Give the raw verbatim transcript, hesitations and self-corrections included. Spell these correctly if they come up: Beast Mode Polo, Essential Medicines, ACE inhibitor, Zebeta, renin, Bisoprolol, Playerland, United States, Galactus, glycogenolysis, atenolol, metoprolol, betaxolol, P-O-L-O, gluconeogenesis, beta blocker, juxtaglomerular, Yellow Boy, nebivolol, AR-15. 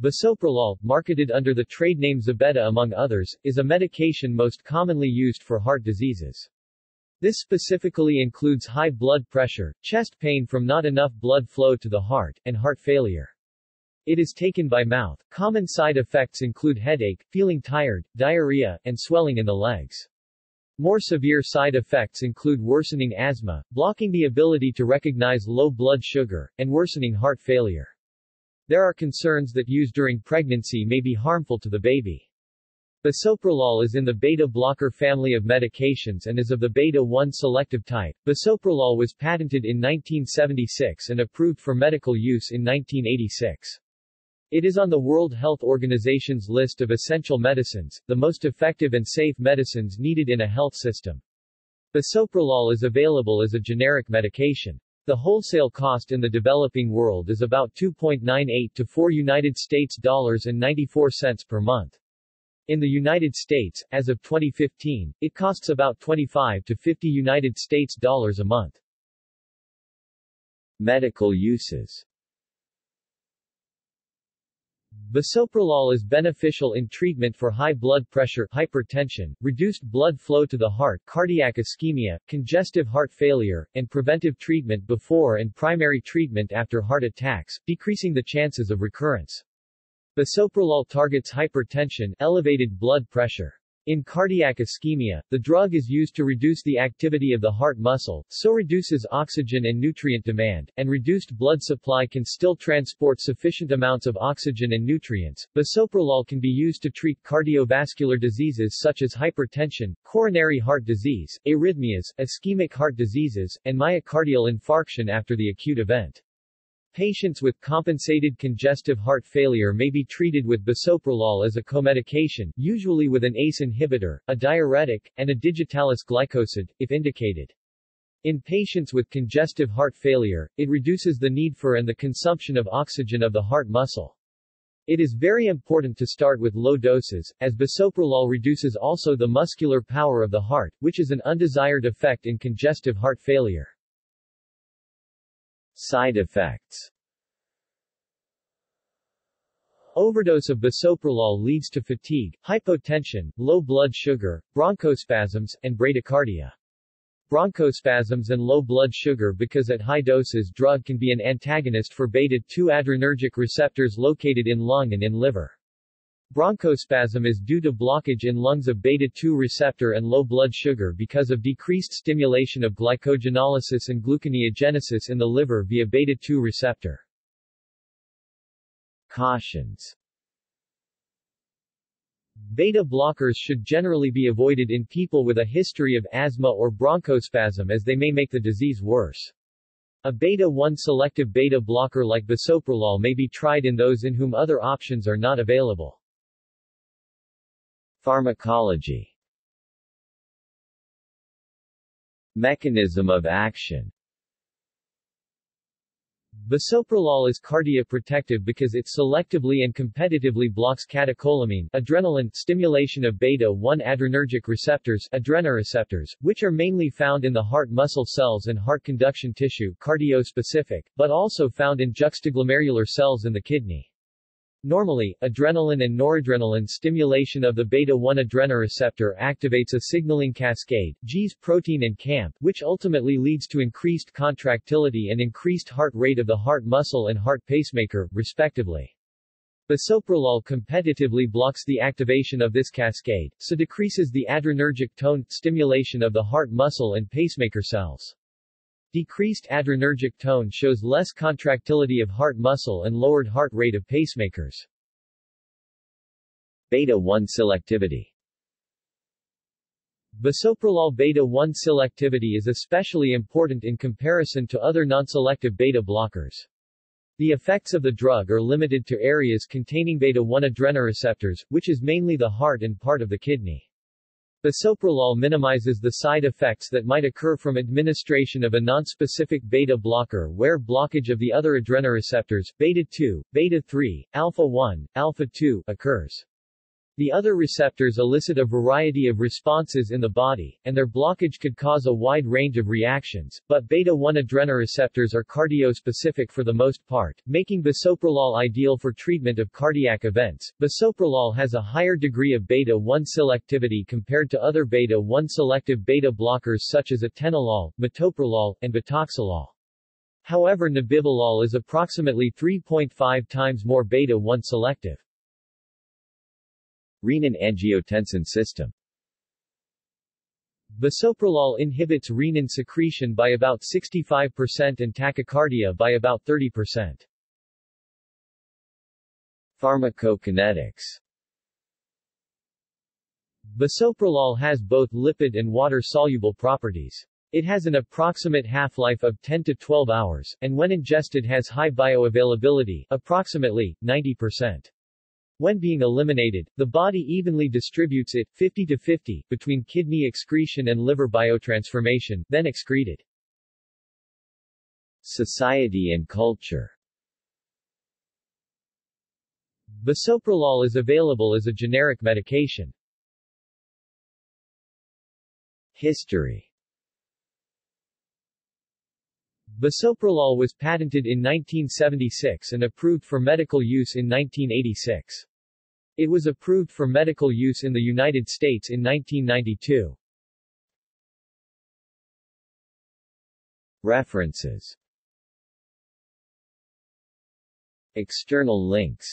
Bisoprolol, marketed under the trade name Zebeta among others, is a medication most commonly used for heart diseases. This specifically includes high blood pressure, chest pain from not enough blood flow to the heart, and heart failure. It is taken by mouth. Common side effects include headache, feeling tired, diarrhea, and swelling in the legs. More severe side effects include worsening asthma, blocking the ability to recognize low blood sugar, and worsening heart failure. There are concerns that use during pregnancy may be harmful to the baby. Bisoprolol is in the beta blocker family of medications and is of the beta one selective type. Bisoprolol was patented in nineteen seventy-six and approved for medical use in nineteen eighty-six. It is on the World Health Organization's list of essential medicines, the most effective and safe medicines needed in a health system. Bisoprolol is available as a generic medication. The wholesale cost in the developing world is about two point nine eight to four United States dollars and ninety-four cents per month. In the United States, as of twenty fifteen, it costs about twenty-five to fifty United States dollars a month. Medical uses. Bisoprolol is beneficial in treatment for high blood pressure, hypertension, reduced blood flow to the heart, cardiac ischemia, congestive heart failure, and preventive treatment before and primary treatment after heart attacks, decreasing the chances of recurrence. Bisoprolol targets hypertension, elevated blood pressure. In cardiac ischemia, the drug is used to reduce the activity of the heart muscle, so reduces oxygen and nutrient demand, and reduced blood supply can still transport sufficient amounts of oxygen and nutrients. Bisoprolol can be used to treat cardiovascular diseases such as hypertension, coronary heart disease, arrhythmias, ischemic heart diseases, and myocardial infarction after the acute event. Patients with compensated congestive heart failure may be treated with bisoprolol as a co-medication, usually with an A C E inhibitor, a diuretic, and a digitalis glycosid, if indicated. In patients with congestive heart failure, it reduces the need for and the consumption of oxygen of the heart muscle. It is very important to start with low doses, as bisoprolol reduces also the muscular power of the heart, which is an undesired effect in congestive heart failure. Side effects. Overdose of bisoprolol leads to fatigue, hypotension, low blood sugar, bronchospasms, and bradycardia. Bronchospasms and low blood sugar because at high doses drug can be an antagonist for beta two adrenergic receptors located in lung and in liver. Bronchospasm is due to blockage in lungs of beta two receptor and low blood sugar because of decreased stimulation of glycogenolysis and gluconeogenesis in the liver via beta two receptor. Cautions. Beta blockers should generally be avoided in people with a history of asthma or bronchospasm as they may make the disease worse. A beta one selective beta blocker like bisoprolol may be tried in those in whom other options are not available. Pharmacology. Mechanism of action. Bisoprolol is cardioprotective because it selectively and competitively blocks catecholamine, adrenaline, stimulation of beta one adrenergic receptors, adrenoreceptors, which are mainly found in the heart muscle cells and heart conduction tissue, cardiospecific, but also found in juxtaglomerular cells in the kidney. Normally, adrenaline and noradrenaline stimulation of the beta one adrenoreceptor activates a signaling cascade, G's protein and C A M P, which ultimately leads to increased contractility and increased heart rate of the heart muscle and heart pacemaker, respectively. Bisoprolol competitively blocks the activation of this cascade, so decreases the adrenergic tone, stimulation of the heart muscle and pacemaker cells. Decreased adrenergic tone shows less contractility of heart muscle and lowered heart rate of pacemakers. Beta one selectivity. Bisoprolol beta one selectivity is especially important in comparison to other non-selective beta blockers. The effects of the drug are limited to areas containing beta one adrenoreceptors, which is mainly the heart and part of the kidney. Bisoprolol minimizes the side effects that might occur from administration of a nonspecific beta blocker where blockage of the other adrenoreceptors, beta two, beta three, alpha one, alpha two, occurs. The other receptors elicit a variety of responses in the body, and their blockage could cause a wide range of reactions, but beta one adrenoreceptors are cardiospecific for the most part, making bisoprolol ideal for treatment of cardiac events. Bisoprolol has a higher degree of beta one selectivity compared to other beta one selective beta blockers such as atenolol, metoprolol, and betaxolol. However, nebivolol is approximately three point five times more beta one selective. Renin-angiotensin system. Bisoprolol inhibits renin secretion by about sixty-five percent and tachycardia by about thirty percent. Pharmacokinetics. Bisoprolol has both lipid and water-soluble properties. It has an approximate half-life of ten to twelve hours, and when ingested has high bioavailability, approximately ninety percent. When being eliminated, the body evenly distributes it, fifty to fifty, between kidney excretion and liver biotransformation, then excreted. Society and culture. Bisoprolol is available as a generic medication. History. Bisoprolol was patented in nineteen seventy-six and approved for medical use in nineteen eighty-six. It was approved for medical use in the United States in nineteen ninety-two. References. External links.